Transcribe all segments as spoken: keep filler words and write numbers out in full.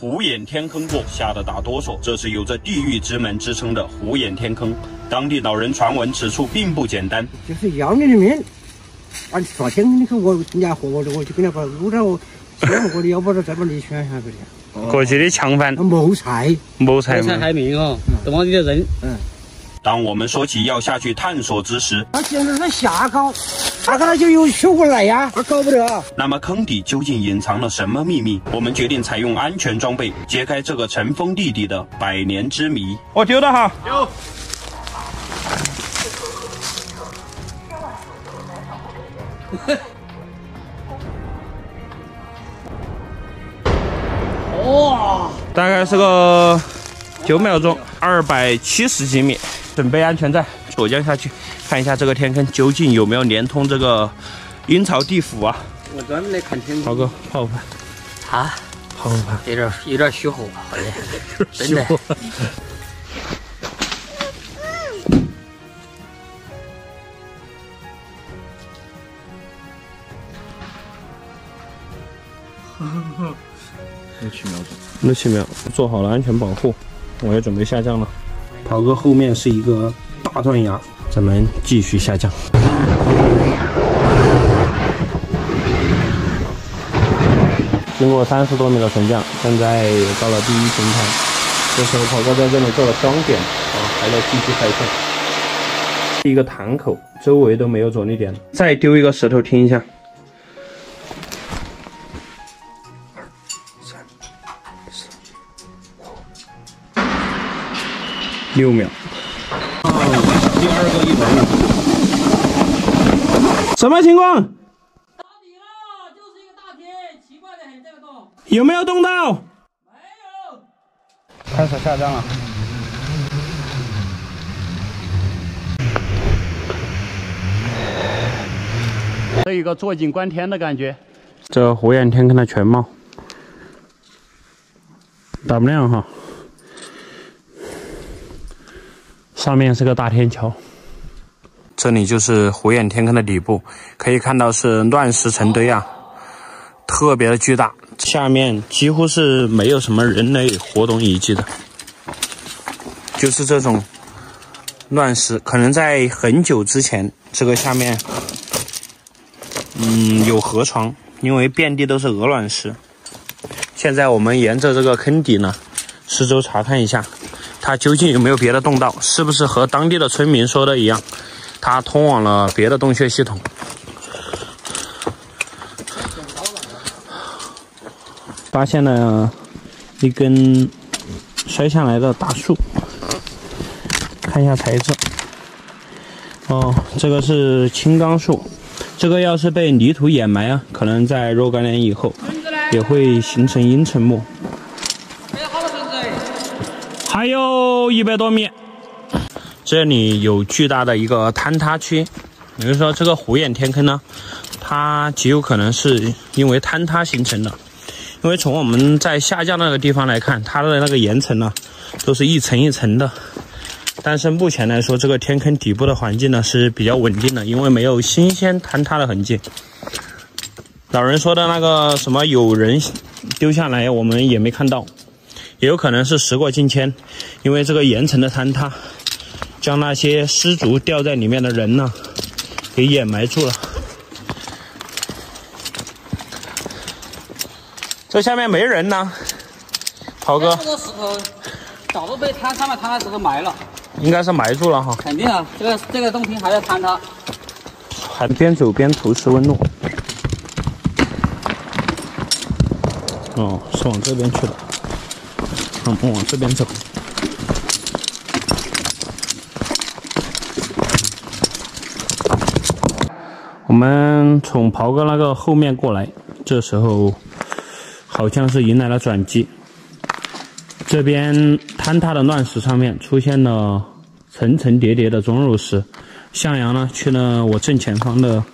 虎眼天坑祸吓得打哆嗦，这是有着地狱之门之称的虎眼天坑。当地老人传闻此处并不简单。就是杨家的人，俺昨天你看我家伙，我我就跟他说，如果我我要不然咱们离圈下去的。过去的抢翻。谋财，谋财，谋财害命啊！这帮地的人，嗯。当我们说起要下去探索之时，他现在是瞎搞，他可能就有修过来呀，他搞不得。那么坑底究竟隐藏了什么秘密？我们决定采用安全装备，揭开这个尘封地底的百年之谜。我丢了哈，丢。哇！大概是个九秒钟，二百七十几米。 准备安全带，左降下去，看一下这个天坑究竟有没有连通这个阴曹地府啊！我专门来看天坑。豪哥，泡不泡？啊，泡不泡？有点有点虚火，好嘞，真的。六七秒钟，六七秒，做好了安全保护，我也准备下降了。 豪哥后面是一个大断崖，咱们继续下降。经过三十多米的沉降，现在也到了第一平台。这时候豪哥在这里做了装点，啊，还在继续拍摄。一个潭口，周围都没有着力点。再丢一个石头听一下。二三四五。 六秒，哦，第二个一百五，什么情况？打底了，就是一个大铁，奇怪的很，这个洞有没有洞到？没有，开始下降了。这一个坐井观天的感觉，这虎眼天坑的全貌，打不亮哈。 上面是个大天桥，这里就是虎眼天坑的底部，可以看到是乱石成堆啊，特别的巨大。下面几乎是没有什么人类活动遗迹的，就是这种乱石，可能在很久之前，这个下面，嗯，有河床，因为遍地都是鹅卵石。现在我们沿着这个坑底呢，四周查看一下。 它究竟有没有别的洞道？是不是和当地的村民说的一样，它通往了别的洞穴系统？发现了一根摔下来的大树，看一下材质。哦，这个是青冈树，这个要是被泥土掩埋啊，可能在若干年以后也会形成阴沉木。 还有一百多米，这里有巨大的一个坍塌区。比如说这个虎眼天坑呢，它极有可能是因为坍塌形成的。因为从我们在下降那个地方来看，它的那个岩层呢，都是一层一层的。但是目前来说，这个天坑底部的环境呢是比较稳定的，因为没有新鲜坍塌的痕迹。老人说的那个什么有人丢下来，我们也没看到。 也有可能是时过境迁，因为这个岩层的坍塌，将那些失足掉在里面的人呢，给掩埋住了。这下面没人呢，豪哥。这个石头早都被坍上面坍塌石头埋了，应该是埋住了哈。肯定啊，这个这个洞庭还在坍塌。还边走边徒施问路。哦，是往这边去的。 我们往这边走。我们从袍哥那个后面过来，这时候好像是迎来了转机。这边坍塌的乱石上面出现了层层叠叠的钟乳石，向阳呢去了我正前方的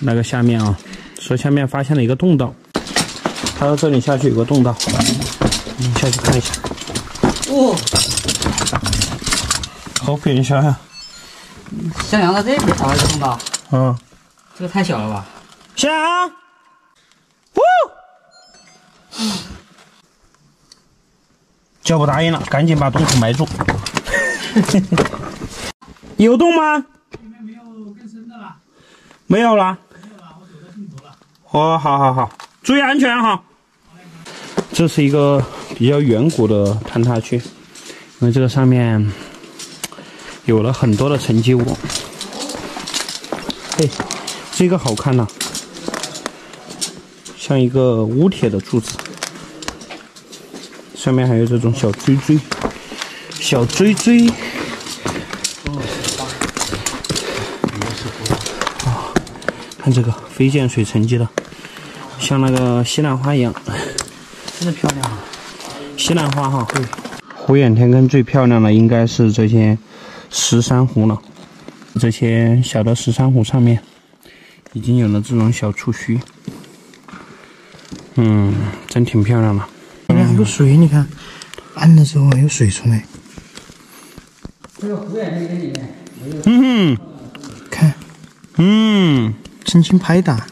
那个下面啊，说下面发现了一个洞道，他到这里下去有个洞道。 下去看一下。哦，好扁小呀！向阳到这边啊，这洞道。嗯，这个太小了吧？向阳，呜！叫不答应了，赶紧把洞口埋住。有洞吗？里面没有更深的了。没有了。没有了，我走到尽头了。哦，好好好，注意安全哈。这是一个比较远古的坍塌区，因为这个上面有了很多的沉积物。哎，这个好看呐、啊。 像一个乌铁的柱子，上面还有这种小锥锥，小锥锥。哦，看这个飞溅水沉积的，像那个西兰花一样，真的漂亮啊！西兰花哈，对。虎眼天坑最漂亮的应该是这些石珊瑚了，这些小的石珊瑚上面已经有了这种小触须。 嗯，真挺漂亮的。里面还有水，你看，按的时候还有水出来。这个湖眼天坑里面，嗯，看，嗯，轻轻拍打，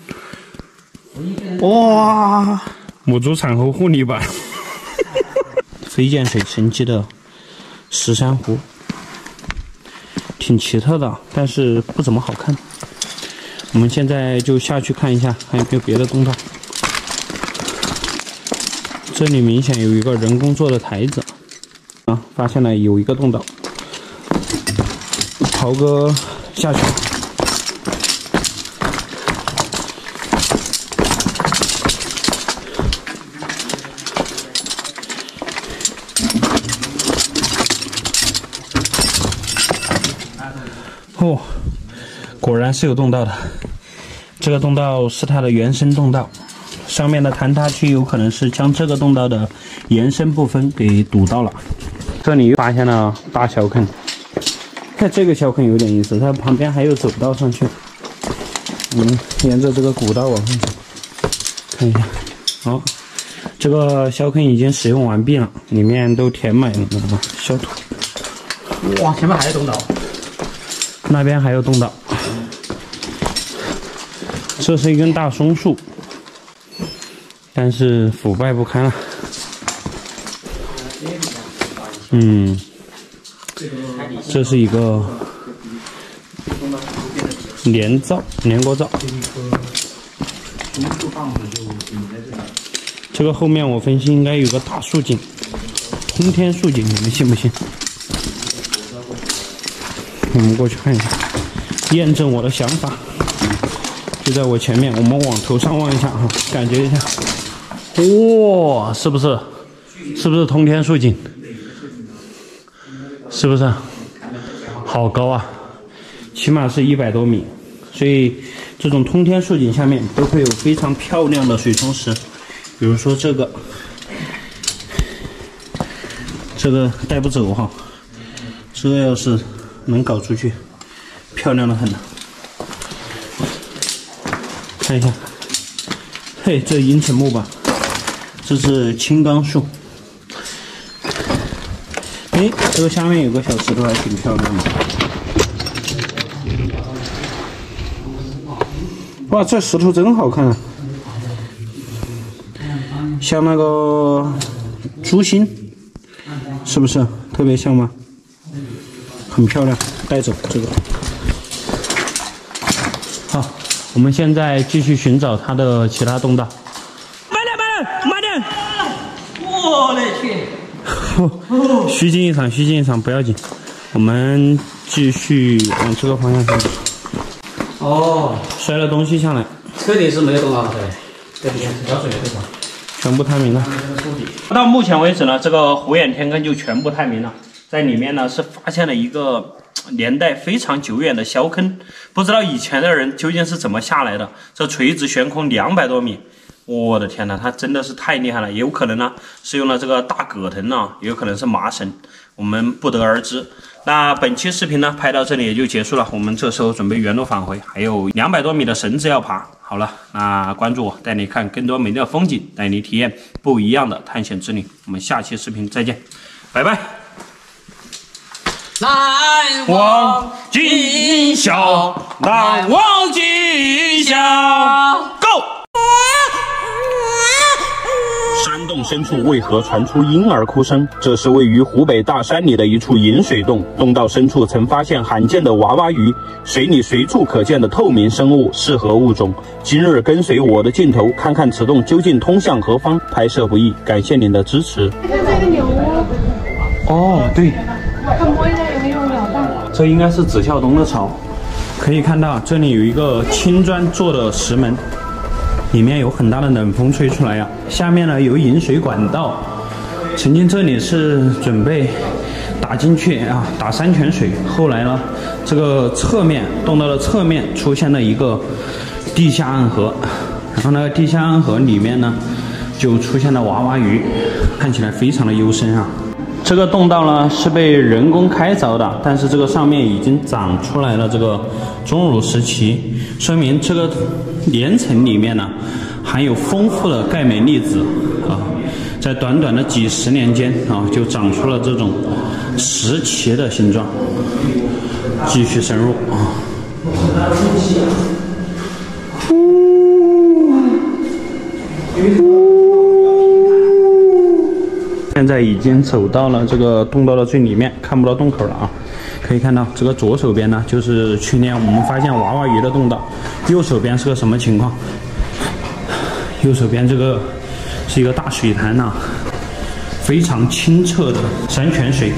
哇，母猪产后护理版，飞溅水沉积的石珊瑚，挺奇特的，但是不怎么好看。我们现在就下去看一下，还有没有别的洞道。 这里明显有一个人工做的台子啊，发现了有一个洞道，袍哥下去。哦，果然是有洞道的，这个洞道是它的原生洞道。 上面的坍塌区有可能是将这个洞道的延伸部分给堵到了。这里又发现了大小坑，看这个小坑有点意思，它旁边还有走道上去。嗯，沿着这个古道往上走，看一下。好、哦，这个小坑已经使用完毕了，里面都填满了小土。哇，前面还有洞道，那边还有洞道。这是一根大松树。 但是腐败不堪了。嗯，这是一个连灶、连锅灶。这个后面我分析应该有个大竖井，通天竖井，你们信不信？我们过去看一下，验证我的想法。就在我前面，我们往头上望一下哈，感觉一下。 哇、哦，是不是？是不是通天竖井？是不是？好高啊，起码是一百多米。所以这种通天竖井下面都会有非常漂亮的水冲石，比如说这个，这个带不走哈，这个要是能搞出去，漂亮的很。看一下，嘿，这银齿木吧。 这是青冈树，哎，这个下面有个小石头，还挺漂亮的。哇，这石头真好看啊，像那个猪心，是不是特别像吗？很漂亮，带走这个。好，我们现在继续寻找它的其他洞道。 我勒去！虚惊一场，虚惊一场，不要紧，我们继续往这个方向走。哦，摔了东西下来，这里是没有洞道的，对，对，小水坑嘛，全部探明了。到目前为止呢，这个虎眼天坑就全部探明了，在里面呢是发现了一个年代非常久远的削坑，不知道以前的人究竟是怎么下来的，这垂直悬空两百多米。 我的天呐，它真的是太厉害了！也有可能呢是用了这个大葛藤啊，也有可能是麻绳，我们不得而知。那本期视频呢拍到这里也就结束了，我们这时候准备原路返回，还有两百多米的绳子要爬。好了，那关注我，带你看更多美丽的风景，带你体验不一样的探险之旅。我们下期视频再见，拜拜。难忘今宵，难忘今宵 ，Go。深处为何传出婴儿哭声？这是位于湖北大山里的一处引水洞，洞道深处曾发现罕见的娃娃鱼，水里随处可见的透明生物是何物种？今日跟随我的镜头，看看此洞究竟通向何方。拍摄不易，感谢您的支持。这是个鸟窝。哦，对。看摸一下有没有鸟蛋。这应该是紫啸东的巢。可以看到，这里有一个青砖做的石门。 里面有很大的冷风吹出来呀、啊，下面呢有引水管道，曾经这里是准备打进去啊，打山泉水。后来呢，这个侧面洞道的侧面出现了一个地下暗河，然后呢地下暗河里面呢就出现了娃娃鱼，看起来非常的幽深啊。这个洞道呢是被人工开凿的，但是这个上面已经长出来了这个钟乳石旗，说明这个。 岩层里面呢，含有丰富的钙镁粒子啊，在短短的几十年间啊，就长出了这种石旗的形状。继续深入啊。现在已经走到了这个洞道的最里面，看不到洞口了啊。 可以看到，这个左手边呢，就是去年我们发现娃娃鱼的洞道；右手边是个什么情况？右手边这个是一个大水潭呐、啊，非常清澈的山泉水。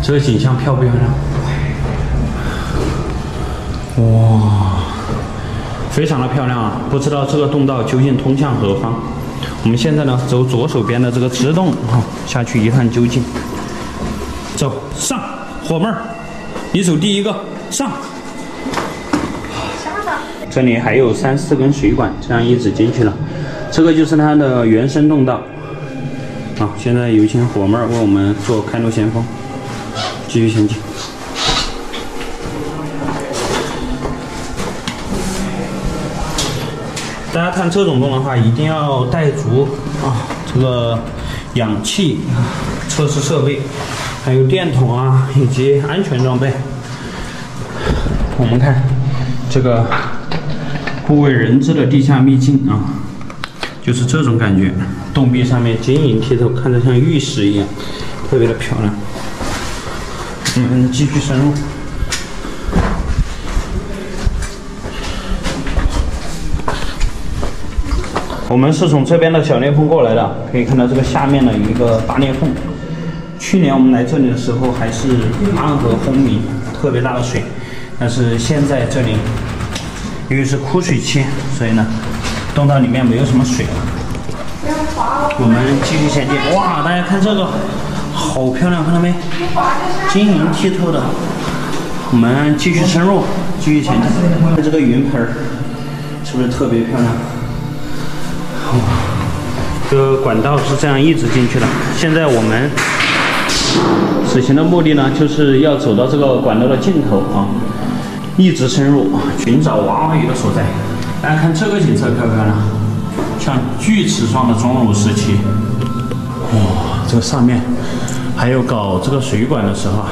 这个景象漂不漂亮？哇，非常的漂亮啊！不知道这个洞道究竟通向何方？我们现在呢，走左手边的这个直洞啊，下去一探究竟。走上，伙伴儿。 你走第一个上，这里还有三四根水管，这样一直进去了。这个就是它的原生洞道。好、啊，现在有请火妹儿为我们做开路先锋，继续前进。大家看这种洞的话，一定要带足啊这个氧气测试设备。 还有电筒啊，以及安全装备。我们看这个不为人知的地下秘境啊，就是这种感觉。洞壁上面晶莹剔透，看着像玉石一样，特别的漂亮。我们继续深入。我们是从这边的小裂缝过来的，可以看到这个下面的一个大裂缝。 去年我们来这里的时候还是暗河轰鸣，特别大的水，但是现在这里因为是枯水期，所以呢，洞道里面没有什么水了。我们继续前进，哇，大家看这个，好漂亮，看到没？晶莹剔透的。我们继续深入，继续前进。看这个云盆儿，是不是特别漂亮？哇，这个管道是这样一直进去的。现在我们。 此行的目的呢，就是要走到这个管道的尽头啊，一直深入，寻找娃娃鱼的所在。大家看这个景色漂不漂亮？像锯齿状的钟乳石旗。哇、哦，这个上面还有搞这个水管的时候啊，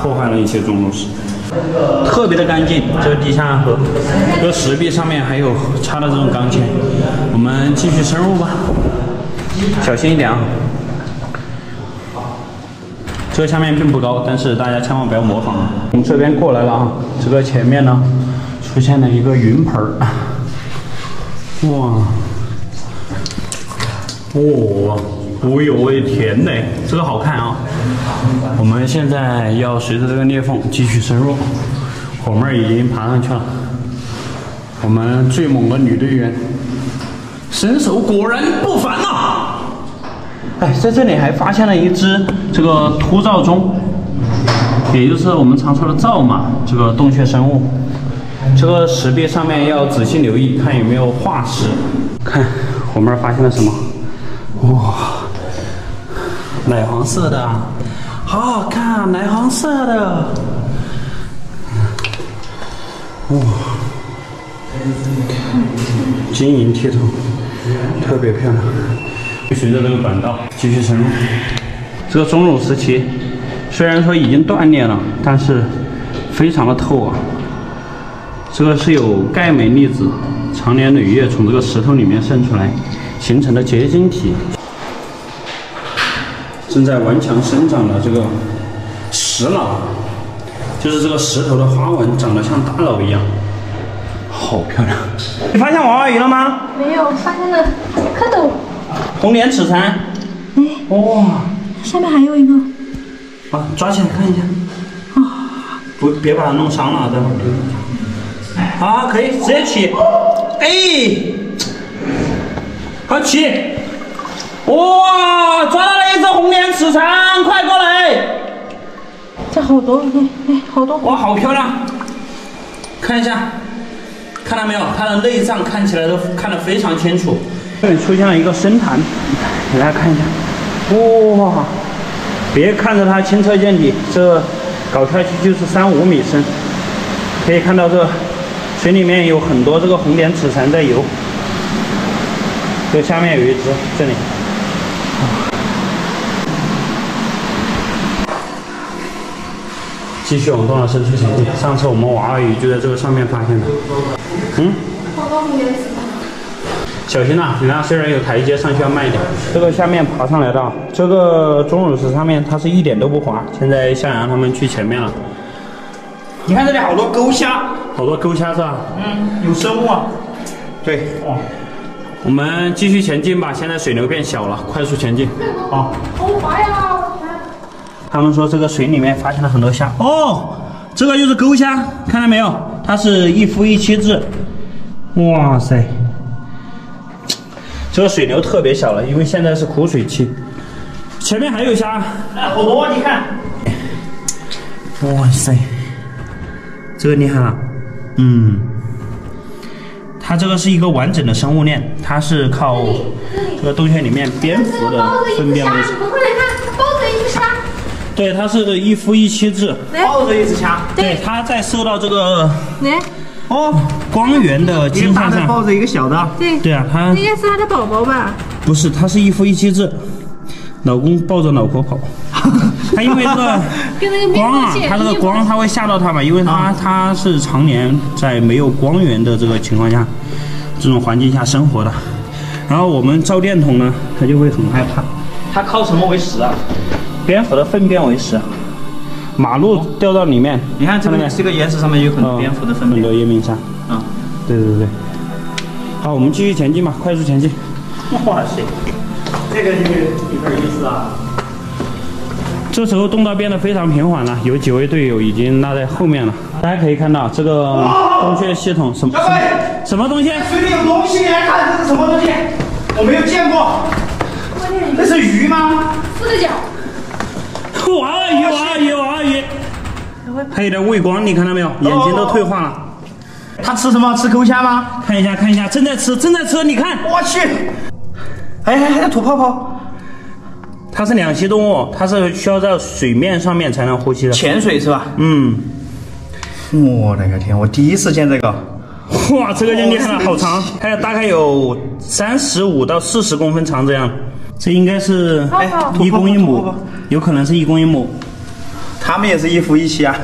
破坏了一些钟乳石，特别的干净。这个地下暗河，这个石壁上面还有插的这种钢筋。我们继续深入吧，小心一点啊。 这个下面并不高，但是大家千万不要模仿啊！从这边过来了啊，这个前面呢出现了一个云盆儿，哇，哇、哦，哦呦喂，甜嘞，这个好看啊！我们现在要随着这个裂缝继续深入，我们已经爬上去了，我们最猛的女队员，身手果然不凡呐、啊！ 哎，在这里还发现了一只这个秃噪钟，也就是我们常说的噪嘛，这个洞穴生物。这个石壁上面要仔细留意，看有没有化石。看我们发现了什么？哇，奶黄色的，好好看，啊，奶黄色的。哇，晶莹剔透，特别漂亮。 随着这个管道继续深入，这个钟乳石旗虽然说已经断裂了，但是非常的透啊。这个是有钙镁粒子长年累月从这个石头里面渗出来形成的结晶体。正在顽强生长的这个石老，就是这个石头的花纹长得像大脑一样，好漂亮！你发现娃娃鱼了吗？没有，发现了蝌蚪。红脸齿蟾。哎。哇、哦！下面还有一个。啊，抓起来看一下。啊、哦。不，别把它弄伤了，待会儿。好，可以直接起。哎。 好起！哇，抓到了一只红脸齿蟾，快过来！这好多，哎哎，好多！哇，好漂亮！看一下，看到没有？它的内脏看起来都看得非常清楚。这里出现了一个深潭，你来看一下。哇，别看着它清澈见底，这搞下去就是三五米深。可以看到这水里面有很多这个红脸齿蟾在游。 这下面有一只，这里。继续往段老师去前进。上次我们娃娃鱼就在这个上面发现的。嗯。小心啊，你那虽然有台阶，上去要慢一点。这个下面爬上来的，这个钟乳石上面它是一点都不滑。现在向阳他们去前面了。你看这里好多钩虾，好多钩虾是吧？嗯，有生物啊。对。哦。 我们继续前进吧，现在水流变小了，快速前进。好，好滑呀！他们说这个水里面发现了很多虾。哦，这个就是钩虾，看到没有？它是一夫一妻制。哇塞，这个水流特别小了，因为现在是枯水期。前面还有虾，哎，好多，你看。哇塞，这个厉害了，嗯。 它这个是一个完整的生物链，它是靠这个洞穴里面蝙蝠的粪便为食。我们来看，抱着一只虾。对，它是一夫一妻制。抱着一只虾。对，它在受到这个哦光源的倾向上，抱着一个小的。对。对啊，它应该是它的宝宝吧？不是，它是一夫一妻制，老公抱着老婆跑。它因为这个光啊，它这个光它会吓到它嘛，因为它它是常年在没有光源的这个情况下，这种环境下生活的。然后我们照电筒呢，它就会很害怕。它靠什么为食啊？蝙蝠的粪便为食。马路掉到里面，你看这边这个岩石上面有很多蝙蝠的粪便，很多夜明砂。啊，对对对。好，我们继续前进吧，快速前进。哇塞，这个就是有点意思啊。 这时候动作变得非常平缓了，有几位队友已经落在后面了。大家可以看到这个洞穴系统什么什么东西？水里有东西，来看这是什么东西？我没有见过。那是鱼吗？四个脚。娃娃鱼，娃娃鱼，娃娃鱼。还有点畏光，你看到没有？眼睛都退化了。它吃什么？吃钩虾吗？看一下，看一下，正在吃，正在吃，你看。我去。哎，还还在吐泡泡。 它是两栖动物，它是需要在水面上面才能呼吸的。潜水是吧？嗯。我的个天，我第一次见这个。哇，这个就厉害了，好长，它大概有三十五到四十公分长这样。这应该是一公一母，有可能是一公一母。他们也是一夫一妻啊？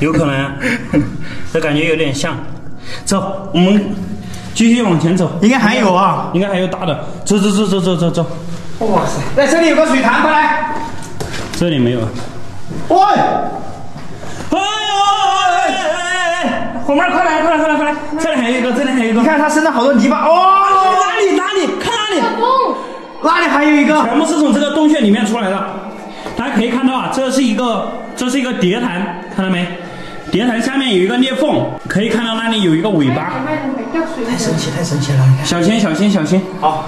有可能，这感觉有点像。走，我们继续往前走。应该还有啊，应该还有大的。走走走走走走走。 哇塞！哎，这里有个水潭，快来！这里没有。喂！哎哎哎哎哎！伙伴，快来快来快来快来！这里还有一个，这里还有一个。你看它身上好多泥巴。哦！哪里哪里？看哪里？那里还有一个。全部是从这个洞穴里面出来的。大家可以看到啊，这是一个这是一个叠潭，看到没？叠潭下面有一个裂缝，可以看到那里有一个尾巴。太神奇太神奇了！小心小心小心！好。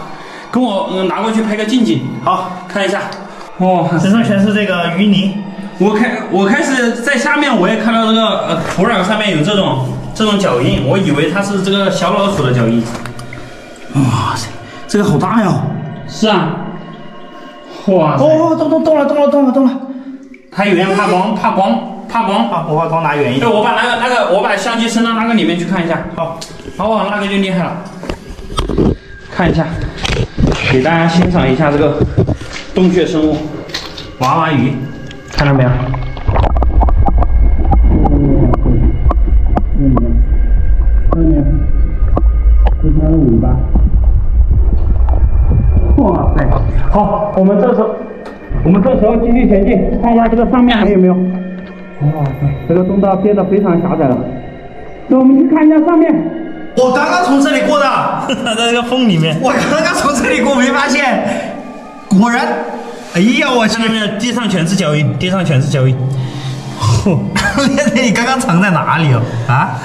跟我、嗯、拿过去拍个近景，好看一下。哇，身上全是这个淤泥。我开我开始在下面，我也看到这个呃土壤上面有这种这种脚印，我以为它是这个小老鼠的脚印。哇塞，这个好大呀！是啊。哇塞！哦，动动动了，动了，动了，动了。它有点怕光，怕光，怕光啊！我把光拿远一点。对，我把那个那个，我把相机伸到那个里面去看一下。好，哦，那个就厉害了。看一下。 给大家欣赏一下这个洞穴生物——娃娃鱼，看到没有？嗯，看到没有？这是它的尾巴。哇塞！好，我们这时候，我们这时候继续前进，看一下这个上面还有没有。哇塞，这个洞道变得非常狭窄了。走，我们去看一下上面。我刚刚从这里过的，在这个缝里面。我刚刚从这里过，没发现。果然，哎呀，我去，看到没有？地上全是脚印，地上全是脚印。嚯，你刚刚藏在哪里哦？啊？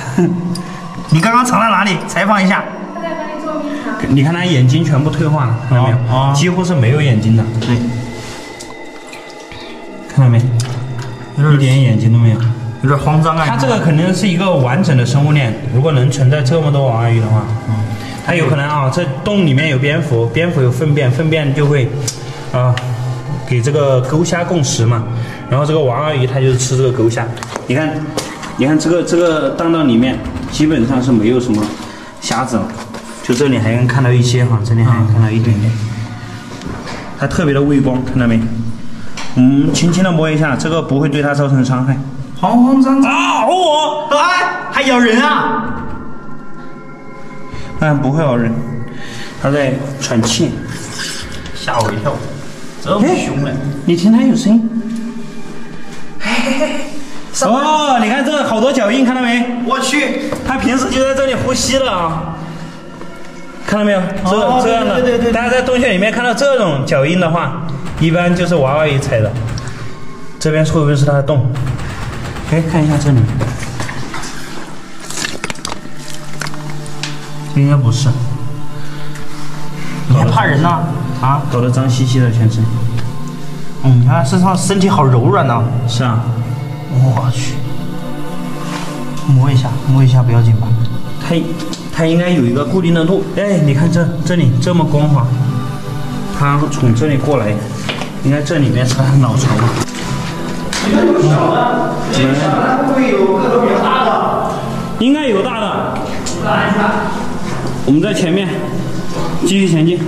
你刚刚藏在哪里？采访一下。 你看他眼睛全部退化了，看到没有？哦哦、几乎是没有眼睛的。对，看到没？一点眼睛都没有，有点慌张啊。它这个肯定是一个完整的生物链，如果能存在这么多娃娃鱼的话，嗯，它有可能啊，这洞里面有蝙蝠，蝙蝠有粪便，粪便就会啊、呃、给这个钩虾供食嘛，然后这个娃娃鱼它就是吃这个钩虾。你看，你看这个这个荡荡里面基本上是没有什么虾子了。 就这里还能看到一些哈，这里还能看到一点点，它特别的畏光，看到没？我们轻轻的摸一下，这个不会对它造成伤害。慌慌张张啊！哦，哎，还咬人啊！嗯，不会咬人，它在喘气，吓我一跳，这么凶呢？你听它有声音？哦，你看这好多脚印，看到没？我去，它平时就在这里呼吸了啊。 看到没有？这这样的，大家在洞穴里面看到这种脚印的话，一般就是娃娃鱼踩的。这边会不会是它的洞？哎，看一下这里，应该不是。你还怕人呢？啊，搞得脏兮兮的全身。嗯，你看身上身体好柔软呐。是啊。我去，摸一下，摸一下不要紧吧？嘿。 它应该有一个固定的路，哎，你看这这里这么光滑，它从这里过来，应该这里面是它的脑巢吧？你看有小的，有小的会不会有个头有大的？应该有大的。我们在前面继续前进。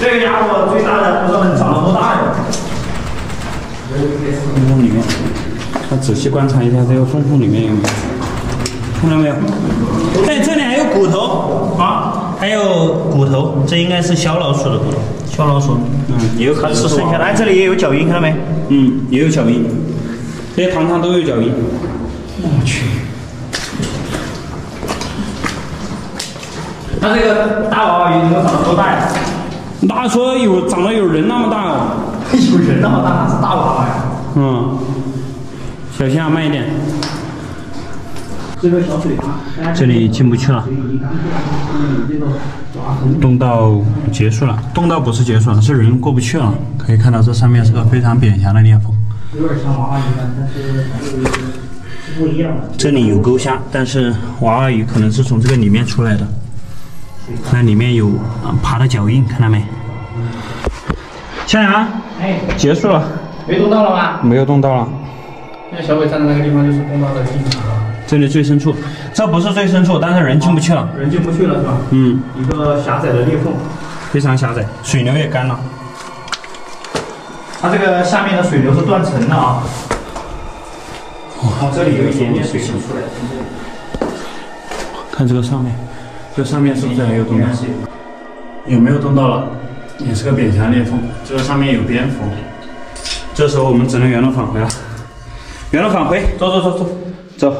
这个家伙最大的不知道能长到多大呀？洞洞里面。 要仔细观察一下这个缝缝里面有没有，看到没有？哎，这里还有骨头啊，还有骨头，这应该是小老鼠的骨头。小老鼠，嗯，也有可能是剩下的。哎，这里也有脚印，看到没？嗯，也有脚印，这些塘上都有脚印。我去，那这个大娃娃鱼能够长多大呀？那说有长得有人那么大哦，有人那么大是大娃娃呀？嗯。 小心啊，慢一点。这里进不去了。洞道结束了，洞道不是结束了，是人过不去了。可以看到这上面是个非常扁狭的裂缝。这里有钩虾，但是娃娃鱼可能是从这个里面出来的。那里面有爬的脚印，看到没？向阳，哎，结束了。没洞道了吧？没有洞道了。 那小伟站的那个地方就是洞道的尽头，这里最深处，这不是最深处，但是人进不去了，人进不去了是吧？嗯，一个狭窄的裂缝，非常狭窄，水流也干了。它这个下面的水流是断层的啊。哦，这里有一点点水流出来。看这个上面，这上面是不是还有洞道？有没有洞道了？也是个扁狭裂缝，这个上面有蝙蝠。这时候我们只能原路返回了。 原路返回，走走走走走。